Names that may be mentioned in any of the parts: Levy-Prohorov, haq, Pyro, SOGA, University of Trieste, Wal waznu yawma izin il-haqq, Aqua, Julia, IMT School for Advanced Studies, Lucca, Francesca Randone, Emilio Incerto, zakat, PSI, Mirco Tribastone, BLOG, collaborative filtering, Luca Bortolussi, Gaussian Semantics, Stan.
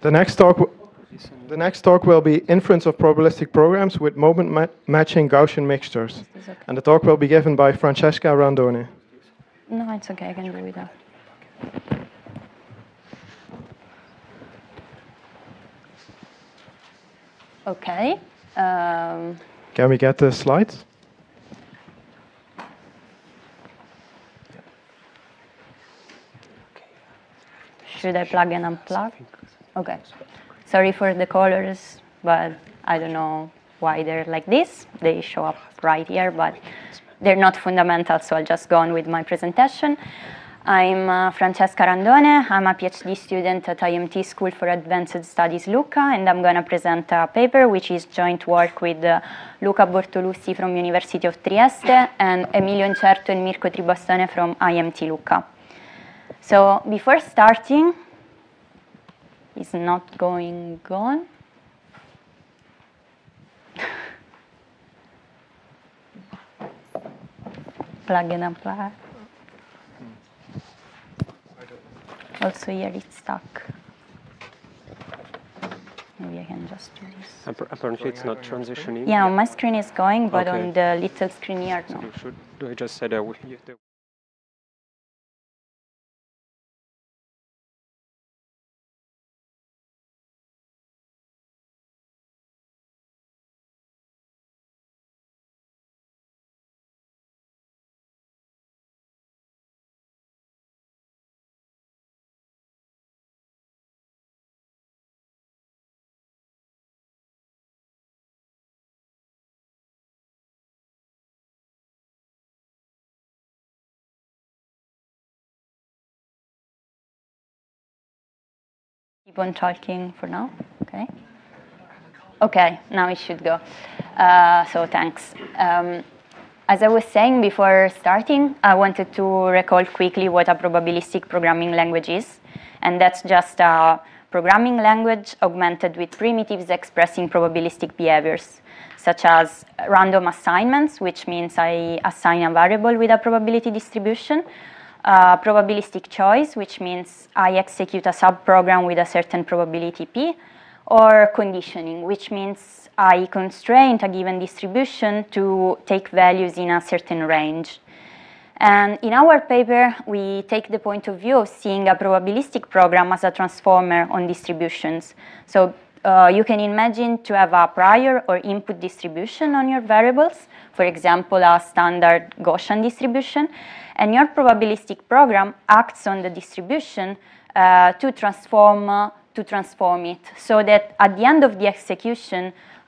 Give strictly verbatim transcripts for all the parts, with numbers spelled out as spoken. The next talk, the next talk will be Inference of Probabilistic Programs with Moment ma Matching Gaussian Mixtures. Okay? And the talk will be given by Francesca Randone. No, it's okay, I can do without. Okay. Um, can we get the slides? Should I plug and unplug? Okay. Sorry for the colors, but I don't know why they're like this. They show up right here, but they're not fundamental, so I'll just go on with my presentation. I'm uh, Francesca Randone. I'm a PhD student at I M T School for Advanced Studies, Lucca, and I'm going to present a paper which is joint work with uh, Luca Bortolussi from University of Trieste and Emilio Incerto and Mirco Tribastone from I M T Lucca. So before starting, it's not going on. Plug and unplug. Also here it's stuck. Maybe I can just do this. Apparently it's not transitioning. Yeah, on my screen is going, but okay. On the little screen here, no. So should, do I just say that we... Keep on talking for now, okay? Okay, now it should go. Uh, so thanks. Um, as I was saying before starting, I wanted to recall quickly what a probabilistic programming language is, and that's just a programming language augmented with primitives expressing probabilistic behaviors, such as random assignments, which means I assign a variable with a probability distribution, Uh, probabilistic choice, which means I execute a subprogram with a certain probability P, or conditioning, which means I constrain a given distribution to take values in a certain range. And in our paper, we take the point of view of seeing a probabilistic program as a transformer on distributions. So uh, you can imagine to have a prior or input distribution on your variables, for example, a standard Gaussian distribution, and your probabilistic program acts on the distribution uh, to transform uh, to transform it, so that at the end of the execution,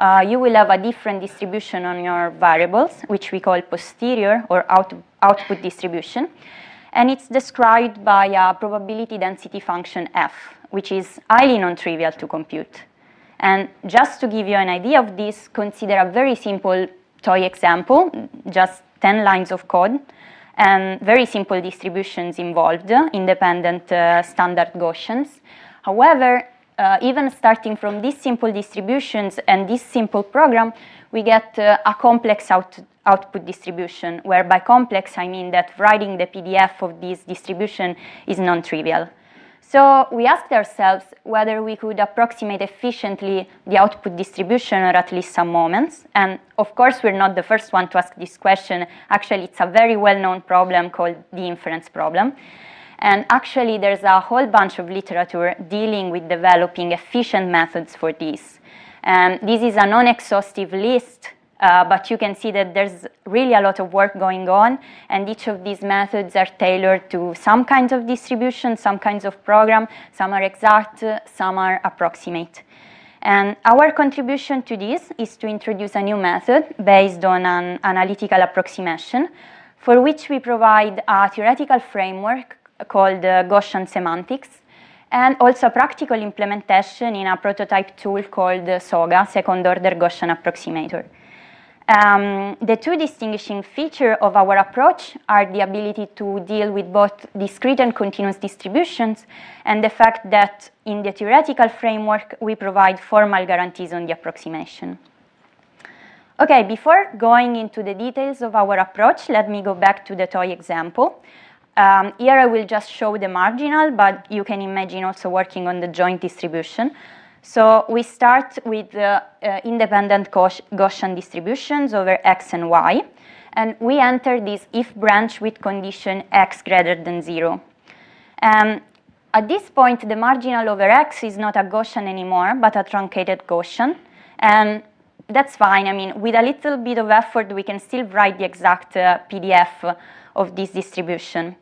uh, you will have a different distribution on your variables, which we call posterior or out output distribution, and it's described by a probability density function f, which is highly non-trivial to compute. And just to give you an idea of this, consider a very simple toy example, just ten lines of code, and very simple distributions involved, independent uh, standard Gaussians. However, uh, even starting from these simple distributions and this simple program, we get uh, a complex out output distribution, where by complex I mean that writing the P D F of this distribution is non-trivial. So we asked ourselves whether we could approximate efficiently the output distribution, or at least some moments. And of course, we're not the first one to ask this question. Actually, it's a very well-known problem called the inference problem. And actually, there's a whole bunch of literature dealing with developing efficient methods for this. And this is a non-exhaustive list, uh, but you can see that there's really a lot of work going on, and each of these methods are tailored to some kinds of distribution, some kinds of program, some are exact, some are approximate. And our contribution to this is to introduce a new method based on an analytical approximation, for which we provide a theoretical framework called uh, Gaussian Semantics, and also practical implementation in a prototype tool called uh, SOGA, Second Order Gaussian Approximator. Um, the two distinguishing features of our approach are the ability to deal with both discrete and continuous distributions, and the fact that in the theoretical framework we provide formal guarantees on the approximation. Okay, before going into the details of our approach, let me go back to the toy example. Um, here I will just show the marginal, but you can imagine also working on the joint distribution. So we start with the uh, independent Gaussian distributions over x and y, and we enter this if branch with condition x greater than zero. Um, at this point, the marginal over x is not a Gaussian anymore, but a truncated Gaussian. And that's fine. I mean, with a little bit of effort, we can still write the exact uh, P D F of this distribution.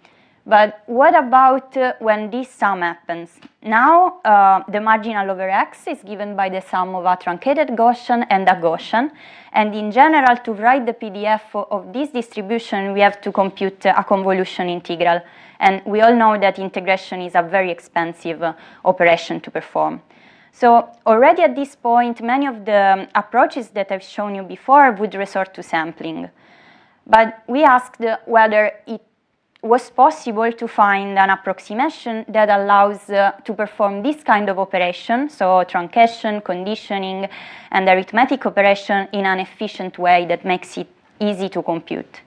But what about uh, when this sum happens? Now, uh, the marginal over x is given by the sum of a truncated Gaussian and a Gaussian. And in general, to write the P D F of this distribution, we have to compute a convolution integral. And we all know that integration is a very expensive uh, operation to perform. So already at this point, many of the approaches that I've shown you before would resort to sampling. But we asked whether it was possible to find an approximation that allows uh, to perform this kind of operation, so truncation, conditioning, and arithmetic operation in an efficient way that makes it easy to compute.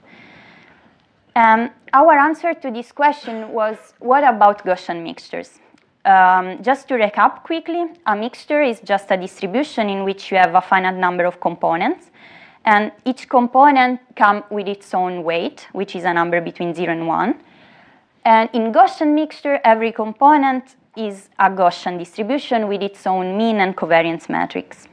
Um, our answer to this question was, what about Gaussian mixtures? Um, just to recap quickly, a mixture is just a distribution in which you have a finite number of components, and each component comes with its own weight, which is a number between zero and one. And in Gaussian mixture, every component is a Gaussian distribution with its own mean and covariance matrix.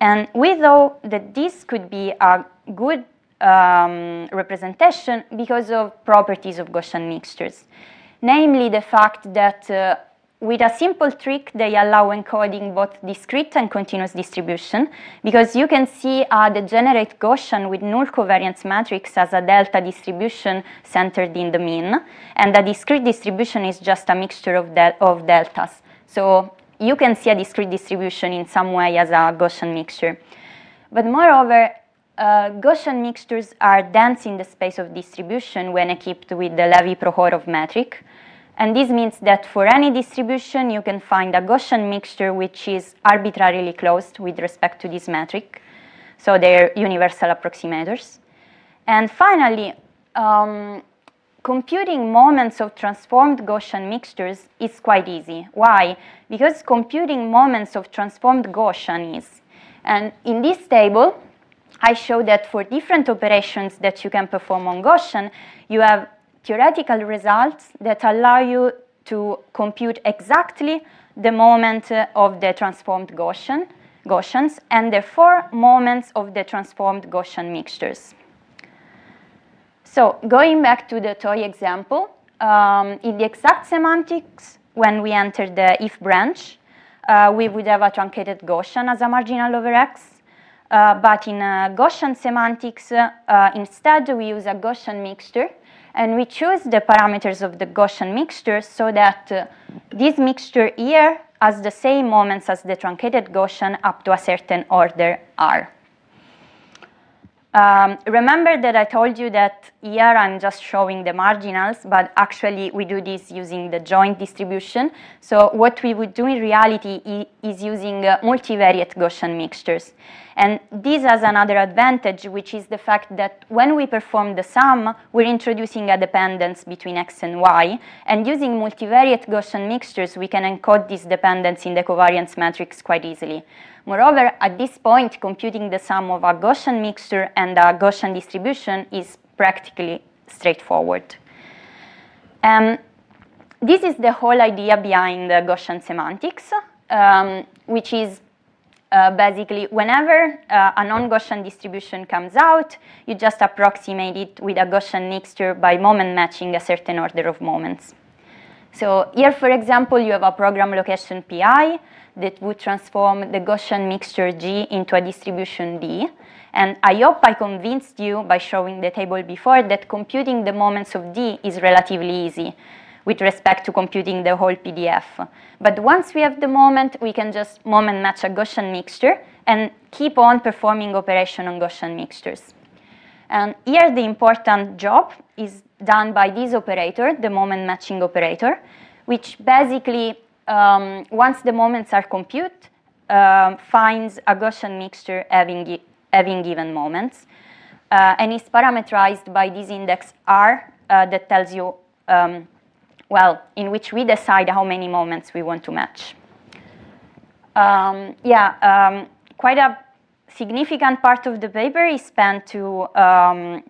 And we thought that this could be a good um, representation because of properties of Gaussian mixtures, namely the fact that uh, with a simple trick, they allow encoding both discrete and continuous distribution, because you can see a degenerate Gaussian with null covariance matrix as a delta distribution centered in the mean, and a discrete distribution is just a mixture of, del of deltas. So you can see a discrete distribution in some way as a Gaussian mixture. But moreover, Uh, Gaussian mixtures are dense in the space of distribution when equipped with the Levy-Prohorov metric. And this means that for any distribution, you can find a Gaussian mixture which is arbitrarily closed with respect to this metric. So they're universal approximators. And finally, um, computing moments of transformed Gaussian mixtures is quite easy. Why? Because computing moments of transformed Gaussian is. And in this table, I show that for different operations that you can perform on Gaussian, you have theoretical results that allow you to compute exactly the moment of the transformed Gaussian, Gaussians, and therefore moments of the transformed Gaussian mixtures. So going back to the toy example, um, in the exact semantics, when we enter the if branch, uh, we would have a truncated Gaussian as a marginal over x. Uh, but in uh, Gaussian semantics, uh, uh, instead we use a Gaussian mixture, and we choose the parameters of the Gaussian mixture so that uh, this mixture here has the same moments as the truncated Gaussian up to a certain order R. Um, remember that I told you that here I'm just showing the marginals, but actually we do this using the joint distribution. So what we would do in reality is using uh, multivariate Gaussian mixtures. And this has another advantage, which is the fact that when we perform the sum, we're introducing a dependence between x and y. And using multivariate Gaussian mixtures, we can encode this dependence in the covariance matrix quite easily. Moreover, at this point, computing the sum of a Gaussian mixture and a Gaussian distribution is practically straightforward. Um, this is the whole idea behind the Gaussian semantics, um, which is uh, basically whenever uh, a non-Gaussian distribution comes out, you just approximate it with a Gaussian mixture by moment matching a certain order of moments. So here, for example, you have a program location P I that would transform the Gaussian mixture G into a distribution D. And I hope I convinced you by showing the table before that computing the moments of D is relatively easy with respect to computing the whole P D F. But once we have the moment, we can just moment match a Gaussian mixture and keep on performing operation on Gaussian mixtures. And here the important job is done by this operator, the moment matching operator, which basically, um, once the moments are compute, uh, finds a Gaussian mixture having, having given moments, uh, and is parameterized by this index R uh, that tells you um, well, in which we decide how many moments we want to match. Um, yeah, um, quite a significant part of the paper is spent to um,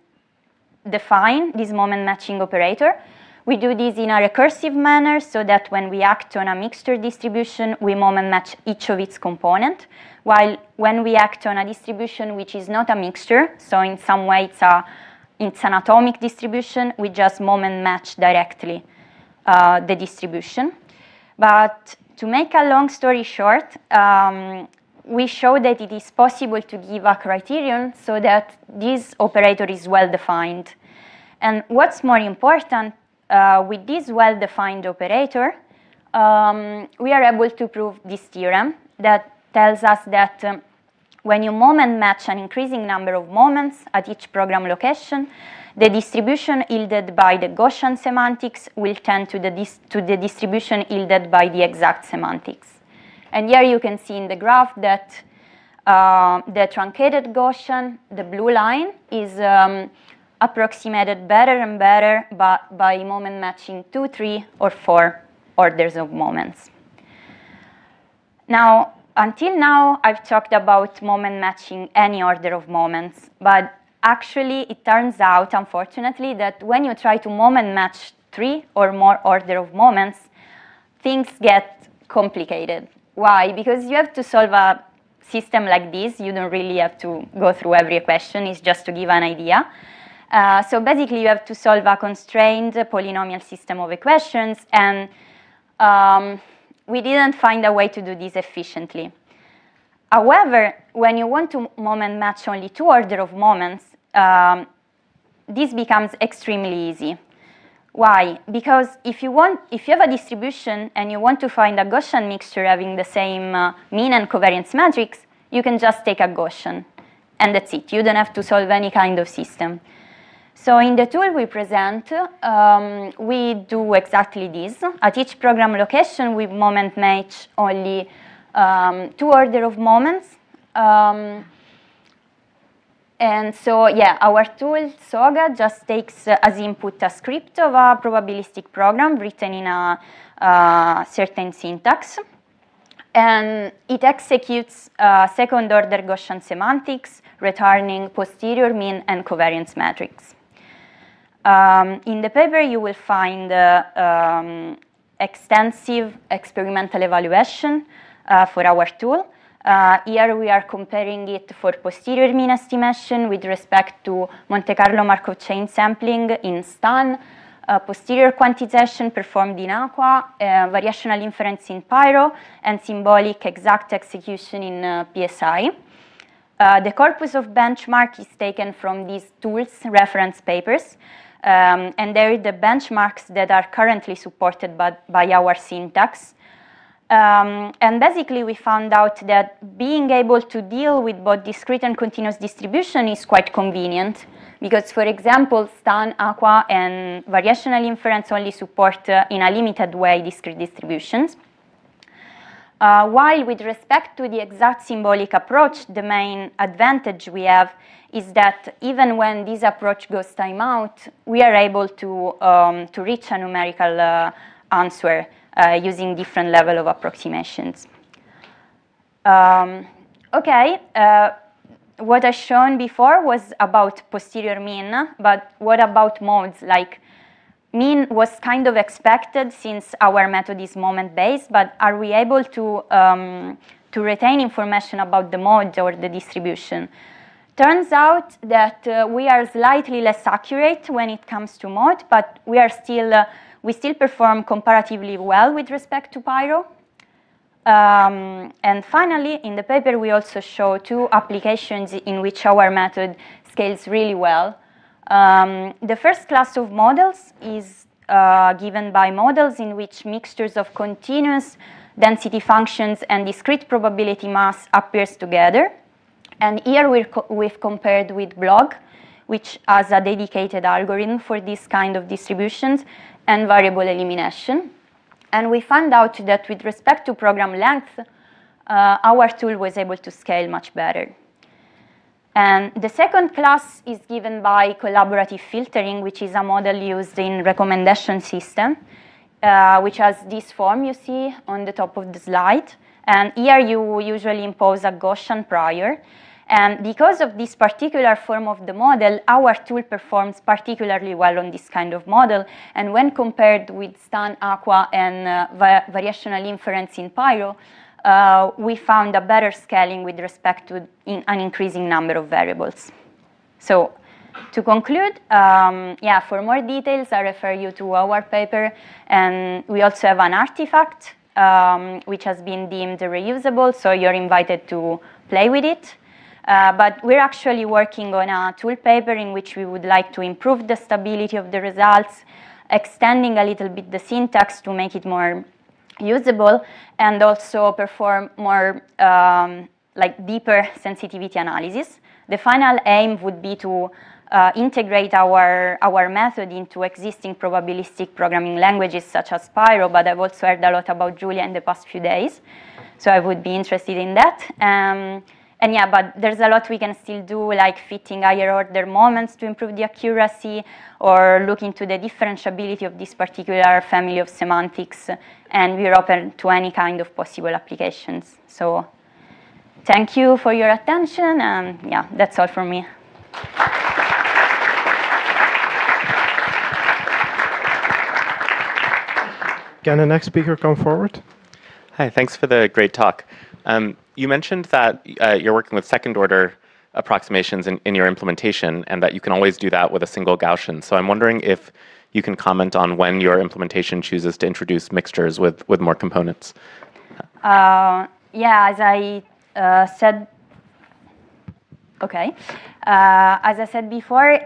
define this moment matching operator. We do this in a recursive manner so that when we act on a mixture distribution, we moment match each of its component, while when we act on a distribution which is not a mixture, so in some way it's, a, it's an atomic distribution, we just moment match directly uh, the distribution. But to make a long story short, um, we show that it is possible to give a criterion so that this operator is well defined. And what's more important, Uh, with this well-defined operator, um, we are able to prove this theorem that tells us that um, when you moment match an increasing number of moments at each program location, the distribution yielded by the Gaussian semantics will tend to the, dis to the distribution yielded by the exact semantics. And here you can see in the graph that uh, the truncated Gaussian, the blue line, is um, approximated better and better by, by moment matching two, three, or four orders of moments. Now, until now, I've talked about moment matching any order of moments, but actually it turns out, unfortunately, that when you try to moment match three or more order of moments, things get complicated. Why? Because you have to solve a system like this. You don't really have to go through every question, it's just to give an idea. Uh, so basically, you have to solve a constrained polynomial system of equations, and um, we didn't find a way to do this efficiently. However, when you want to moment match only two order of moments, um, this becomes extremely easy. Why? Because if you want, if you have a distribution and you want to find a Gaussian mixture having the same uh, mean and covariance matrix, you can just take a Gaussian, and that's it. You don't have to solve any kind of system. So in the tool we present, um, we do exactly this. At each program location, we moment match only um, two order of moments. Um, and so, yeah, our tool, SOGA, just takes uh, as input a script of a probabilistic program written in a uh, certain syntax. And it executes uh, second-order Gaussian semantics, returning posterior mean and covariance matrix. Um, in the paper, you will find uh, um, extensive experimental evaluation uh, for our tool. Uh, here we are comparing it for posterior mean estimation with respect to Monte Carlo Markov chain sampling in Stan, uh, posterior quantization performed in Aqua, uh, variational inference in Pyro, and symbolic exact execution in uh, P S I. Uh, the corpus of benchmark is taken from these tools reference papers. Um, and there are the benchmarks that are currently supported by, by our syntax. Um, and basically, we found out that being able to deal with both discrete and continuous distribution is quite convenient. Because, for example, Stan, Aqua, and variational inference only support, uh, in a limited way, discrete distributions. Uh, while with respect to the exact symbolic approach, the main advantage we have is that even when this approach goes timeout, we are able to, um, to reach a numerical uh, answer uh, using different level of approximations. Um, okay, uh, what I shown before was about posterior mean, but what about modes? Like, mean was kind of expected since our method is moment-based, but are we able to, um, to retain information about the mode or the distribution? Turns out that uh, we are slightly less accurate when it comes to mode, but we are still, uh, we still perform comparatively well with respect to Pyro. Um, and finally, in the paper, we also show two applications in which our method scales really well. Um, the first class of models is uh, given by models in which mixtures of continuous density functions and discrete probability mass appears together. And here we're co we've compared with BLOG, which has a dedicated algorithm for this kind of distributions and variable elimination. And we found out that with respect to program length, uh, our tool was able to scale much better. And the second class is given by collaborative filtering, which is a model used in recommendation system, uh, which has this form you see on the top of the slide. And here you usually impose a Gaussian prior. And because of this particular form of the model, our tool performs particularly well on this kind of model. And when compared with Stan, Aqua, and uh, va variational inference in Pyro, uh, we found a better scaling with respect to in an increasing number of variables. So to conclude, um, yeah, for more details, I refer you to our paper. And we also have an artifact, um, which has been deemed reusable. So you're invited to play with it. Uh, but we're actually working on a tool paper in which we would like to improve the stability of the results, extending a little bit the syntax to make it more usable, and also perform more um, like deeper sensitivity analysis. The final aim would be to uh, integrate our, our method into existing probabilistic programming languages such as Pyro, but I've also heard a lot about Julia in the past few days, so I would be interested in that. Um, And yeah, but there's a lot we can still do, like fitting higher order moments to improve the accuracy, or look into the differentiability of this particular family of semantics. And we're open to any kind of possible applications. So thank you for your attention. And yeah, that's all from me. Can the next speaker come forward? Hi, thanks for the great talk. Um, You mentioned that uh, you're working with second-order approximations in, in your implementation, and that you can always do that with a single Gaussian. So I'm wondering if you can comment on when your implementation chooses to introduce mixtures with, with more components. Uh, yeah, as I uh, said, okay, uh, as I said before, uh,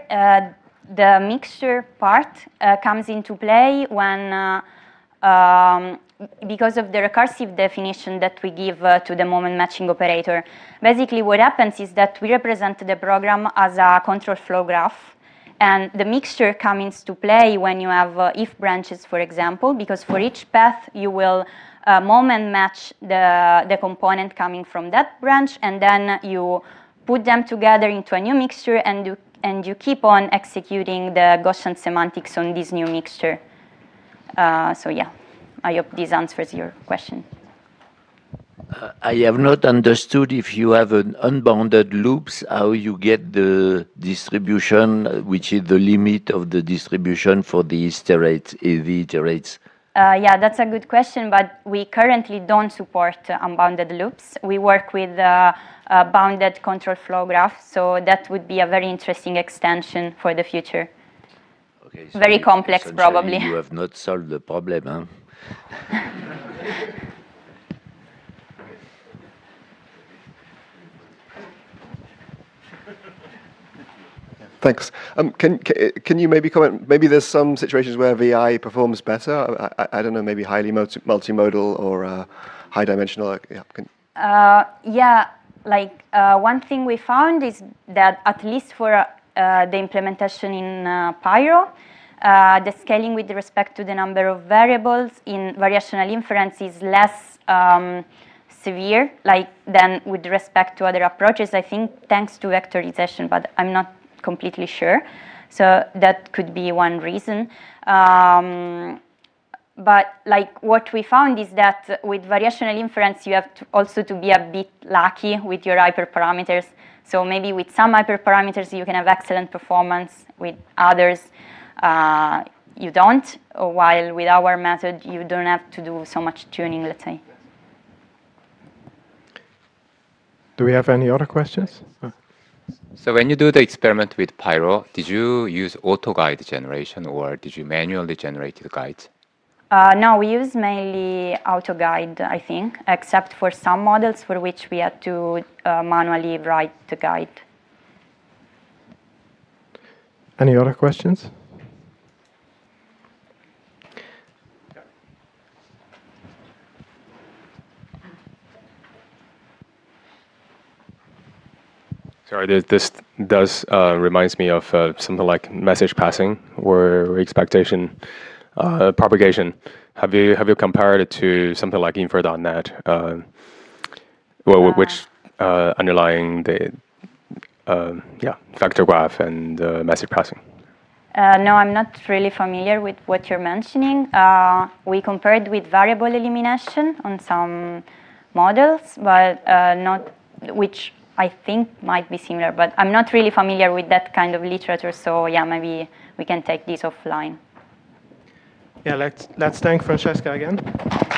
the mixture part uh, comes into play when. Uh, Um, because of the recursive definition that we give uh, to the moment matching operator. Basically, what happens is that we represent the program as a control flow graph, and the mixture comes into play when you have uh, if branches, for example, because for each path you will uh, moment match the, the component coming from that branch, and then you put them together into a new mixture, and you, and you keep on executing the Gaussian semantics on this new mixture. Uh, so yeah, I hope this answers your question. Uh, I have not understood if you have an unbounded loops, how you get the distribution, which is the limit of the distribution for the iterates. The iterates. Uh, yeah, that's a good question, but we currently don't support uh, unbounded loops. We work with uh, a bounded control flow graph, so that would be a very interesting extension for the future. Okay, so very complex, probably. You have not solved the problem, huh? Thanks. Um, can, can can you maybe comment? Maybe there's some situations where V I performs better. I, I, I don't know. Maybe highly multi multimodal or uh, high dimensional. Yeah. Can... Uh, yeah. Like uh, one thing we found is that at least for. Uh, Uh, the implementation in uh, Pyro, uh, the scaling with respect to the number of variables in variational inference is less um, severe, like than with respect to other approaches. I think thanks to vectorization, but I'm not completely sure. So that could be one reason. Um, But like what we found is that with variational inference, you have to also to be a bit lucky with your hyperparameters. So maybe with some hyperparameters, you can have excellent performance. With others, uh, you don't. While with our method, you don't have to do so much tuning, let's say. Do we have any other questions? Oh. So when you do the experiment with Pyro, did you use auto-guide generation, or did you manually generate the guides? Uh, no, we use mainly auto-guide, I think, except for some models for which we had to uh, manually write the guide. Any other questions? Sorry, this, this does uh, reminds me of uh, something like message passing or expectation. Uh, propagation. Have you have you compared it to something like Infer dot net, uh, well, uh, which uh, underlying the uh, yeah, vector graph and uh, message passing. Uh, no, I'm not really familiar with what you're mentioning. Uh, we compared with variable elimination on some models, but uh, not, which I think might be similar, but I'm not really familiar with that kind of literature, so yeah, maybe we can take this offline. Yeah, let's, let's thank Francesca again.